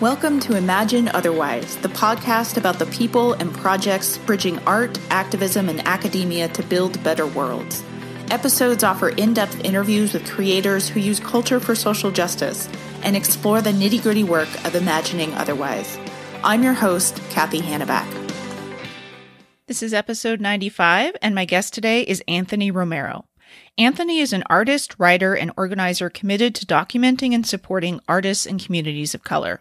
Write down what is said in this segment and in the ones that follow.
Welcome to Imagine Otherwise, the podcast about the people and projects bridging art, activism, and academia to build better worlds. Episodes offer in-depth interviews with creators who use culture for social justice and explore the nitty-gritty work of imagining otherwise. I'm your host, Cathy Hannabach. This is episode 95, and my guest today is Anthony Romero. Anthony is an artist, writer, and organizer committed to documenting and supporting artists and communities of color.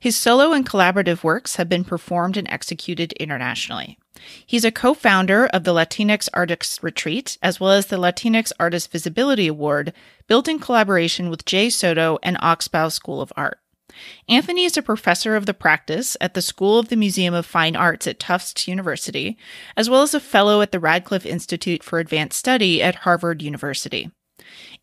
His solo and collaborative works have been performed and executed internationally. He's a co-founder of the Latinx Artists Retreat, as well as the Latinx Artist Visibility Award, built in collaboration with Jay Soto and Oxbow School of Art. Anthony is a professor of the practice at the School of the Museum of Fine Arts at Tufts University, as well as a fellow at the Radcliffe Institute for Advanced Study at Harvard University.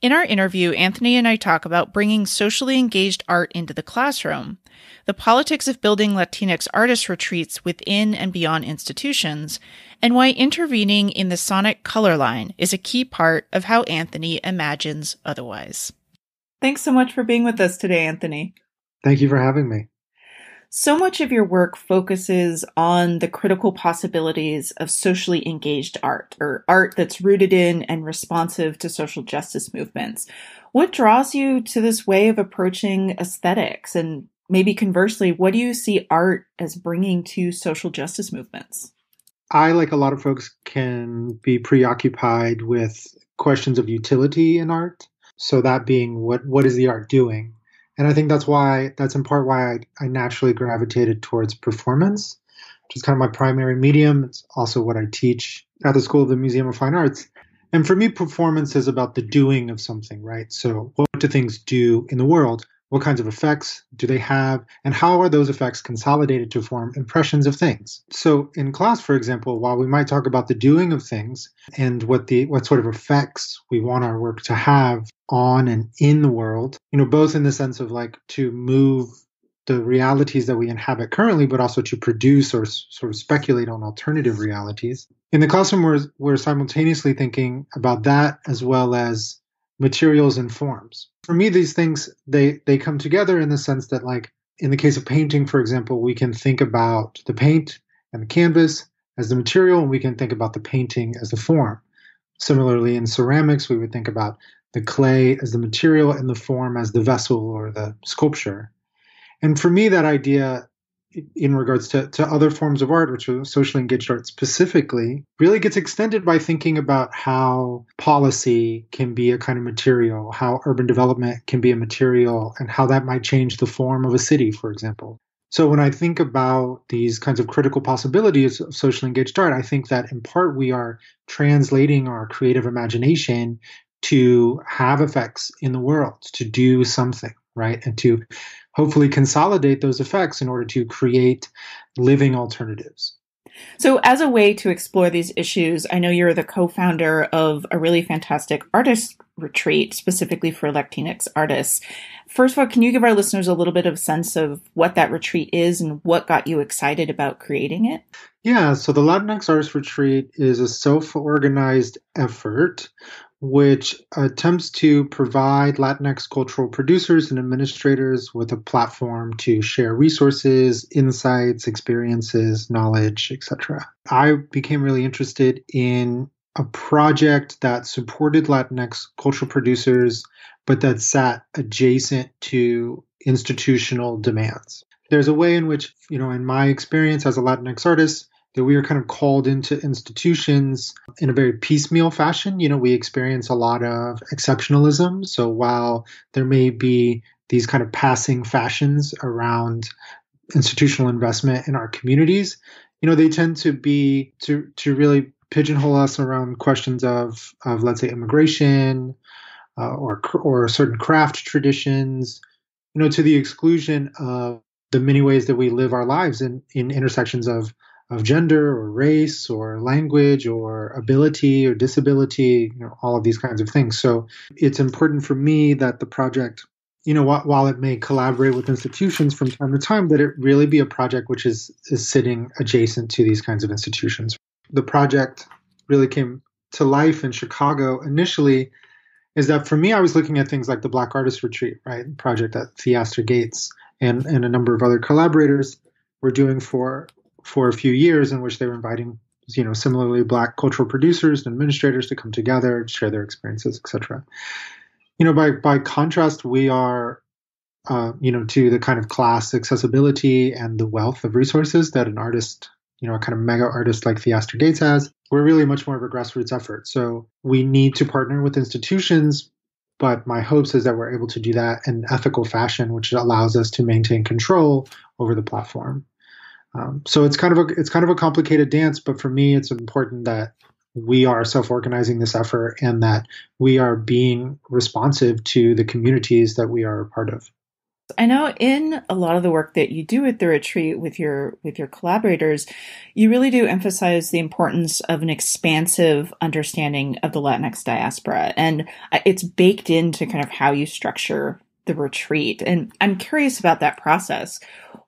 In our interview, Anthony and I talk about bringing socially engaged art into the classroom, the politics of building Latinx artist retreats within and beyond institutions, and why intervening in the sonic color line is a key part of how Anthony imagines otherwise. Thanks so much for being with us today, Anthony. Thank you for having me. So much of your work focuses on the critical possibilities of socially engaged art, or art that's rooted in and responsive to social justice movements. What draws you to this way of approaching aesthetics? And maybe conversely, what do you see art as bringing to social justice movements? I, like a lot of folks, can be preoccupied with questions of utility in art. So that being, what is the art doing? And I think that's in part why I naturally gravitated towards performance, which is kind of my primary medium. It's also what I teach at the School of the Museum of Fine Arts. And for me, performance is about the doing of something, right? So what do things do in the world? What kinds of effects do they have? And how are those effects consolidated to form impressions of things? So in class, for example, while we might talk about the doing of things and what sort of effects we want our work to have on and in the world, both in the sense of like to move the realities that we inhabit currently, but also to produce or sort of speculate on alternative realities. In the classroom, we're simultaneously thinking about that as well as materials and forms. For me, these things, they come together in the sense that, like, in the case of painting, for example, we can think about the paint and the canvas as the material, and we can think about the painting as the form. Similarly, in ceramics, we would think about the clay as the material and the form as the vessel or the sculpture. And for me, that idea in regards to other forms of art, which are socially engaged art specifically, really gets extended by thinking about how policy can be a kind of material, how urban development can be a material, and how that might change the form of a city, for example. So when I think about these kinds of critical possibilities of socially engaged art, I think that in part we are translating our creative imagination to have effects in the world, to do something, right? And to hopefully consolidate those effects in order to create living alternatives. So as a way to explore these issues, I know you're the co-founder of a really fantastic artist retreat specifically for Latinx artists. First of all, can you give our listeners a little bit of a sense of what that retreat is and what got you excited about creating it? Yeah, so the Latinx Artists Retreat is a self-organized effort which attempts to provide Latinx cultural producers and administrators with a platform to share resources, insights, experiences, knowledge, etc. I became really interested in a project that supported Latinx cultural producers, but that sat adjacent to institutional demands. There's a way in which, in my experience as a Latinx artist, that we are kind of called into institutions in a very piecemeal fashion. We experience a lot of exceptionalism. So while there may be these kind of passing fashions around institutional investment in our communities, they tend to be to really pigeonhole us around questions of let's say, immigration or certain craft traditions, to the exclusion of the many ways that we live our lives in intersections of gender or race or language or ability or disability, all of these kinds of things. So it's important for me that the project, while it may collaborate with institutions from time to time, that it really be a project which is sitting adjacent to these kinds of institutions. The project really came to life in Chicago initially is that for me, I was looking at things like the Black Artist Retreat, right? Project at Theaster Gates. and a number of other collaborators were doing for a few years, in which they were inviting, similarly Black cultural producers and administrators to come together, share their experiences, etc. By contrast, we are, to the kind of class accessibility and the wealth of resources that an artist, a kind of mega artist like Theaster Gates has, we're really much more of a grassroots effort. So we need to partner with institutions, but my hopes is that we're able to do that in an ethical fashion, which allows us to maintain control over the platform. So it's kind of a complicated dance, but for me, it's important that we are self-organizing this effort and that we are being responsive to the communities that we are a part of. I know in a lot of the work that you do at the retreat with your collaborators, you really do emphasize the importance of an expansive understanding of the Latinx diaspora, and it's baked into kind of how you structure the retreat. And I'm curious about that process.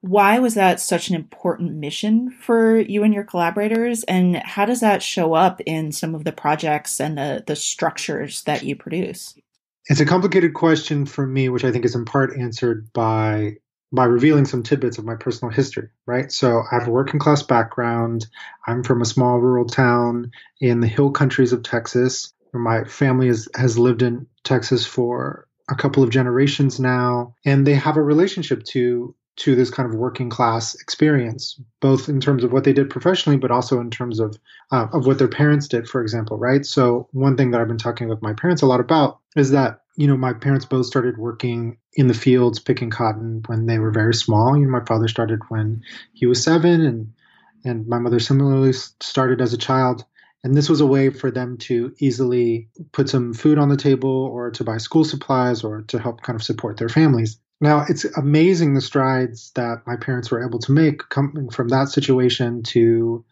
Why was that such an important mission for you and your collaborators? And how does that show up in some of the projects and the structures that you produce? It's a complicated question for me, which I think is in part answered by revealing some tidbits of my personal history, right? So I have a working class background. I'm from a small rural town in the hill countries of Texas. My family has lived in Texas for a couple of generations now, and they have a relationship to this kind of working class experience, both in terms of what they did professionally, but also in terms of what their parents did, for example, right? So one thing that I've been talking with my parents a lot about is that, my parents both started working in the fields, picking cotton when they were very small. My father started when he was 7, and my mother similarly started as a child. And this was a way for them to easily put some food on the table or to buy school supplies or to help kind of support their families. Now, it's amazing the strides that my parents were able to make, coming from that situation to,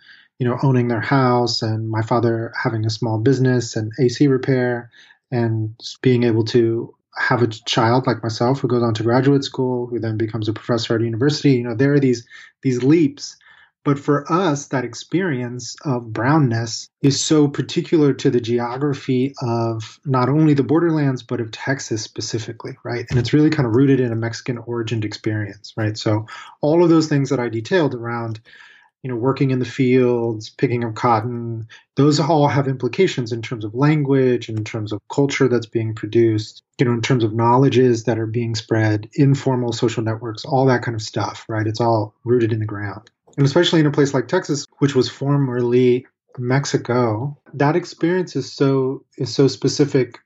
owning their house, and my father having a small business and AC repair, and being able to have a child like myself who goes on to graduate school, who then becomes a professor at a university. There are these leaps. But for us, that experience of brownness is so particular to the geography of not only the borderlands, but of Texas specifically, right? And it's really kind of rooted in a Mexican-origined experience, right? So all of those things that I detailed around, working in the fields, picking up cotton, those all have implications in terms of language, in terms of culture that's being produced, in terms of knowledges that are being spread, informal social networks, all that kind of stuff, right? It's all rooted in the ground. And especially in a place like Texas, which was formerly Mexico, that experience is so specific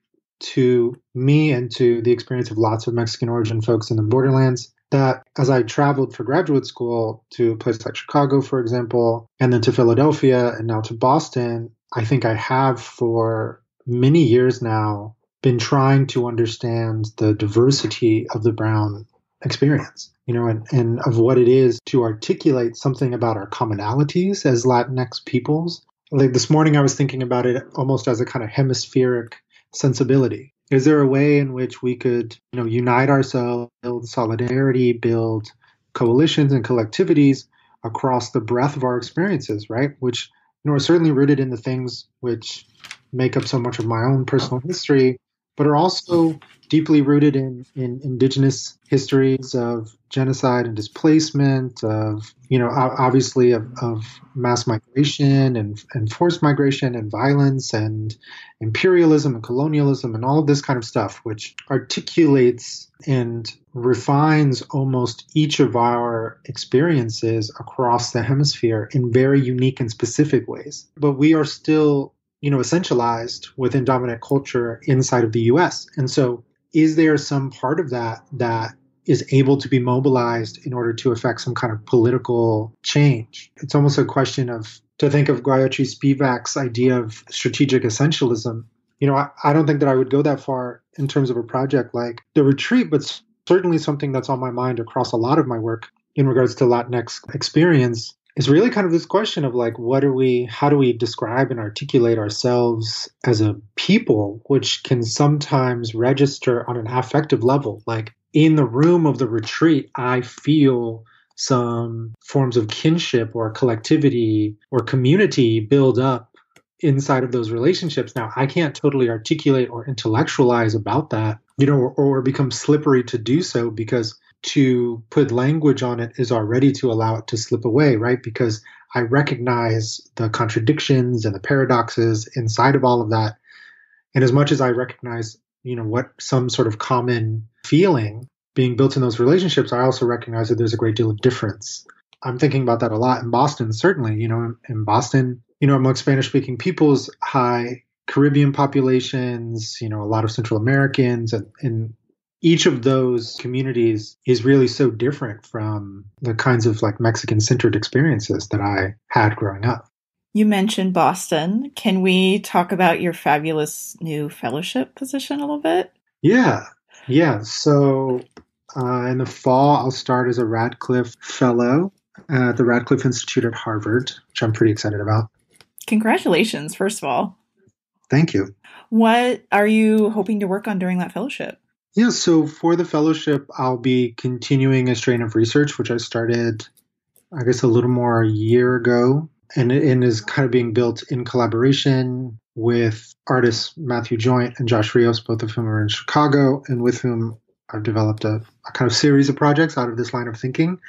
to me and to the experience of lots of Mexican origin folks in the borderlands that as I traveled for graduate school to a place like Chicago, for example, and then to Philadelphia and now to Boston, I think I have for many years now been trying to understand the diversity of the brown experience, and of what it is to articulate something about our commonalities as Latinx peoples. Like this morning, I was thinking about it almost as a kind of hemispheric sensibility. Is there a way in which we could, unite ourselves, build solidarity, build coalitions and collectivities across the breadth of our experiences, right? Which, are certainly rooted in the things which make up so much of my own personal history, but are also deeply rooted in indigenous histories of genocide and displacement, of, obviously of mass migration and forced migration and violence and imperialism and colonialism and all of this kind of stuff, which articulates and refines almost each of our experiences across the hemisphere in very unique and specific ways. But we are still essentialized within dominant culture inside of the U.S. And so is there some part of that that is able to be mobilized in order to affect some kind of political change? It's almost a question to think of Gayatri Spivak's idea of strategic essentialism. I don't think that I would go that far in terms of a project like the retreat, but certainly something that's on my mind across a lot of my work in regards to Latinx experience. It's really kind of this question of how do we describe and articulate ourselves as a people, which can sometimes register on an affective level. Like in the room of the retreat, I feel some forms of kinship or collectivity or community build up inside of those relationships. Now, I can't totally articulate or intellectualize about that, or become slippery to do so because to put language on it is already to allow it to slip away, right? Because I recognize the contradictions and the paradoxes inside of all of that. And as much as I recognize, you know, what some sort of common feeling being built in those relationships, I also recognize that there's a great deal of difference. I'm thinking about that a lot in Boston, certainly, you know, in Boston, you know, among Spanish-speaking peoples, high Caribbean populations, you know, a lot of Central Americans, and each of those communities is really so different from the kinds of like Mexican-centered experiences that I had growing up. You mentioned Boston. Can we talk about your fabulous new fellowship position a little bit? Yeah. So in the fall, I'll start as a Radcliffe Fellow at the Radcliffe Institute at Harvard, which I'm pretty excited about. Congratulations, first of all. Thank you. What are you hoping to work on during that fellowship? Yeah, so for the fellowship, I'll be continuing a strain of research, which I started, I guess, a little more a year ago, and is kind of being built in collaboration with artists Matthew Joint and Josh Rios, both of whom are in Chicago, and with whom I've developed a kind of series of projects out of this line of thinking.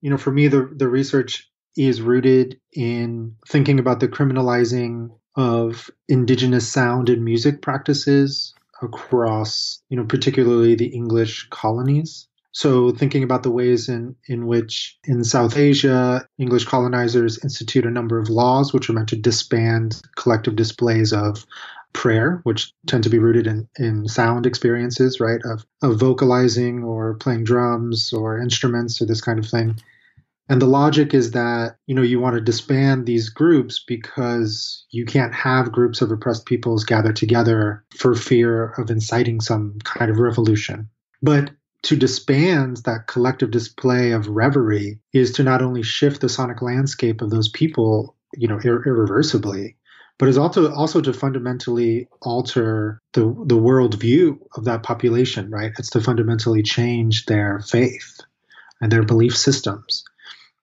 You know, for me, the research is rooted in thinking about the criminalizing of indigenous sound and music practices across, you know, particularly the English colonies. So thinking about the ways in which in South Asia, English colonizers institute a number of laws which are meant to disband collective displays of prayer, which tend to be rooted in sound experiences, right, of vocalizing or playing drums or instruments or this kind of thing. And the logic is that, you know, you want to disband these groups because you can't have groups of oppressed peoples gather together for fear of inciting some kind of revolution. But to disband that collective display of reverie is to not only shift the sonic landscape of those people, you know, irreversibly, but is also to fundamentally alter the worldview of that population, right? It's to fundamentally change their faith and their belief systems.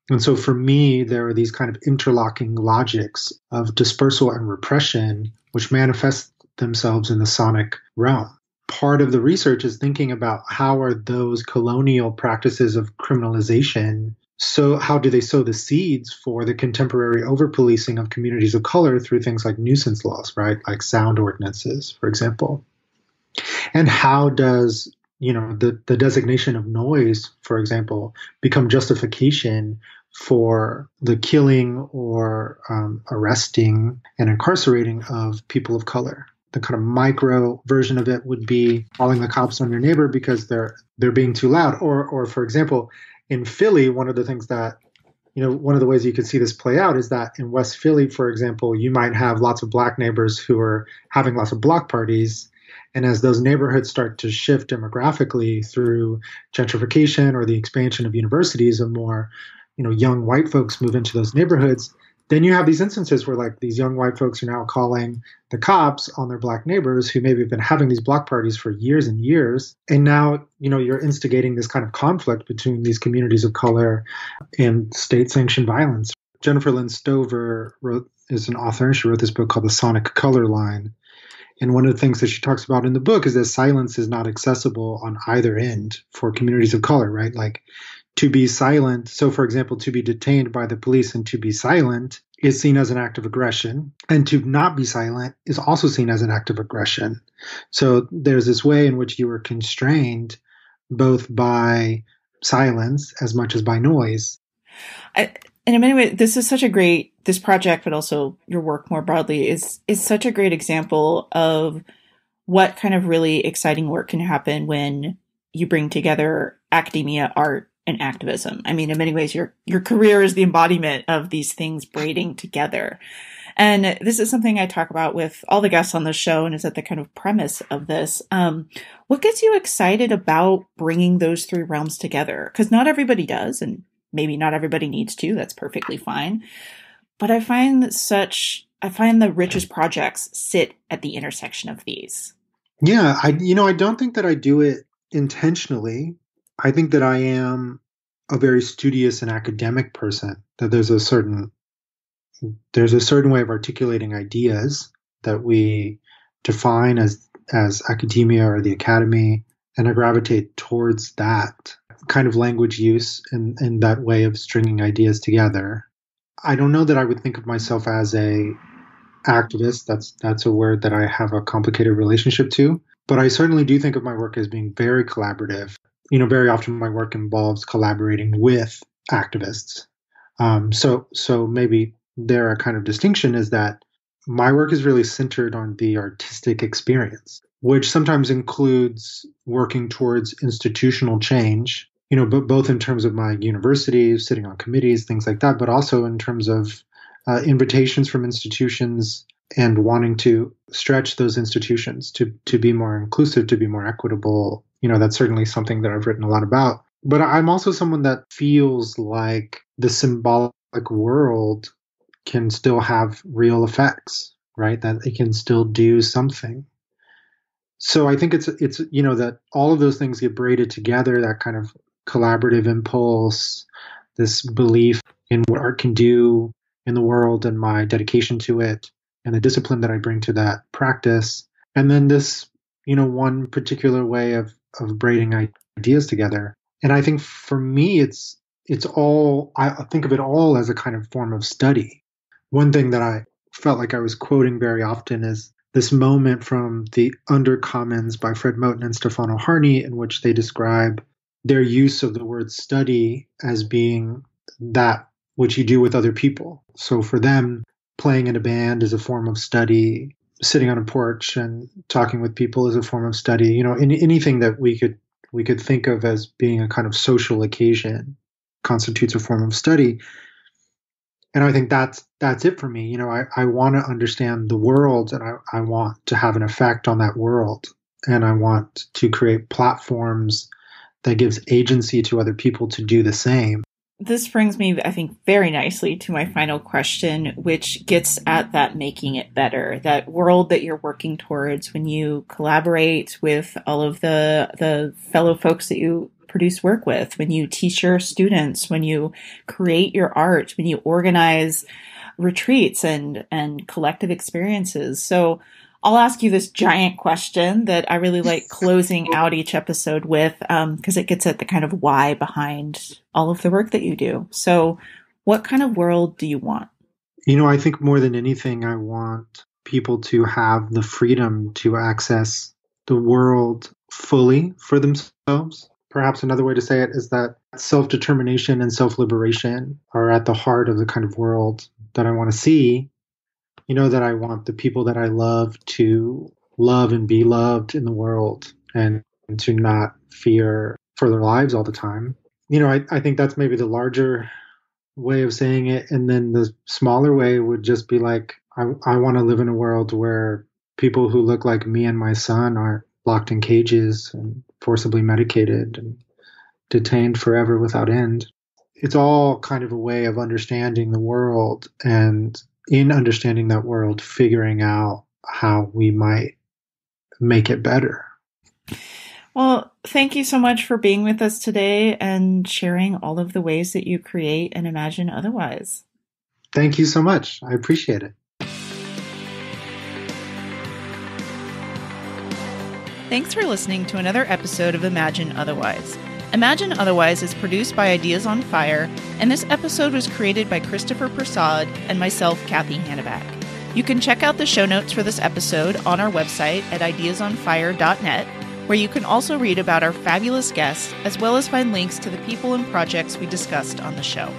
And so for me, there are these kind of interlocking logics of dispersal and repression, which manifest themselves in the sonic realm. Part of the research is thinking about how are those colonial practices of criminalization, so how do they sow the seeds for the contemporary over-policing of communities of color through things like nuisance laws, right? Like sound ordinances, for example. And how does, you know, the designation of noise, for example, become justification for the killing or arresting and incarcerating of people of color? The kind of micro version of it would be calling the cops on your neighbor because they're being too loud. Or for example, in Philly, one of the things that, you know, one of the ways you could see this play out is that in West Philly, for example, you might have lots of Black neighbors who are having lots of block parties. And as those neighborhoods start to shift demographically through gentrification or the expansion of universities and more, you know, young white folks move into those neighborhoods, then you have these instances where like these young white folks are now calling the cops on their Black neighbors who maybe have been having these block parties for years and years. And now, you know, you're instigating this kind of conflict between these communities of color and state-sanctioned violence. Jennifer Lynn Stover is an author, and she wrote this book called The Sonic Color Line. And one of the things that she talks about in the book is that silence is not accessible on either end for communities of color, right? Like to be silent. So, for example, to be detained by the police and to be silent is seen as an act of aggression. And to not be silent is also seen as an act of aggression. So there's this way in which you are constrained both by silence as much as by noise. And in many ways, this is such a great, this project, but also your work more broadly is such a great example of what kind of really exciting work can happen when you bring together academia, art, and activism. I mean, in many ways, your career is the embodiment of these things braiding together. And this is something I talk about with all the guests on the show, and is at the kind of premise of this. What gets you excited about bringing those three realms together? Because not everybody does, and maybe not everybody needs to. That's perfectly fine. But I find the richest projects sit at the intersection of these. Yeah, I don't think that I do it intentionally. I think that I am a very studious and academic person, that there's a certain way of articulating ideas that we define as academia or the academy, and I gravitate towards that. kind of language use and that way of stringing ideas together. I don't know that I would think of myself as an activist. That's a word that I have a complicated relationship to. But I certainly do think of my work as being very collaborative. You know, very often my work involves collaborating with activists. So maybe there a kind of distinction is that my work is really centered on the artistic experience, which sometimes includes working towards institutional change, you know, but both in terms of my university, sitting on committees, things like that, but also in terms of invitations from institutions and wanting to stretch those institutions to be more inclusive, to be more equitable. You know, that's certainly something that I've written a lot about. But I'm also someone that feels like the symbolic world can still have real effects, right? That it can still do something. So I think it's you know, that all of those things get braided together, that kind of collaborative impulse, this belief in what art can do in the world and my dedication to it and the discipline that I bring to that practice. And then this, you know, one particular way of braiding ideas together. And I think for me, it's all, I think of it all as a kind of form of study. One thing that I felt like I was quoting very often is this moment from the Undercommons by Fred Moten and Stefano Harney, in which they describe their use of the word study as being that which you do with other people. So for them, playing in a band is a form of study, sitting on a porch and talking with people is a form of study, you know, in anything that we could think of as being a kind of social occasion constitutes a form of study. And I think that's it for me. You know, I want to understand the world, and I want to have an effect on that world. And I want to create platforms that gives agency to other people to do the same. This brings me, I think, very nicely to my final question, which gets at that making it better, that world that you're working towards when you collaborate with all of the fellow folks that you produce work with, when you teach your students, when you create your art, when you organize retreats and collective experiences. So I'll ask you this giant question that I really like closing out each episode with, because it gets at the kind of why behind all of the work that you do. So what kind of world do you want? You know, I think more than anything, I want people to have the freedom to access the world fully for themselves. Perhaps another way to say it is that self-determination and self-liberation are at the heart of the kind of world that I want to see. You know, that I want the people that I love to love and be loved in the world and to not fear for their lives all the time. You know, I think that's maybe the larger way of saying it. And then the smaller way would just be like, I want to live in a world where people who look like me and my son aren't locked in cages and forcibly medicated and detained forever without end. It's all kind of a way of understanding the world, and in understanding that world, figuring out how we might make it better. Well, thank you so much for being with us today and sharing all of the ways that you create and imagine otherwise. Thank you so much. I appreciate it. Thanks for listening to another episode of Imagine Otherwise. Imagine Otherwise is produced by Ideas on Fire, and this episode was created by Christopher Persaud and myself, Cathy Hannabach. You can check out the show notes for this episode on our website at ideasonfire.net, where you can also read about our fabulous guests, as well as find links to the people and projects we discussed on the show.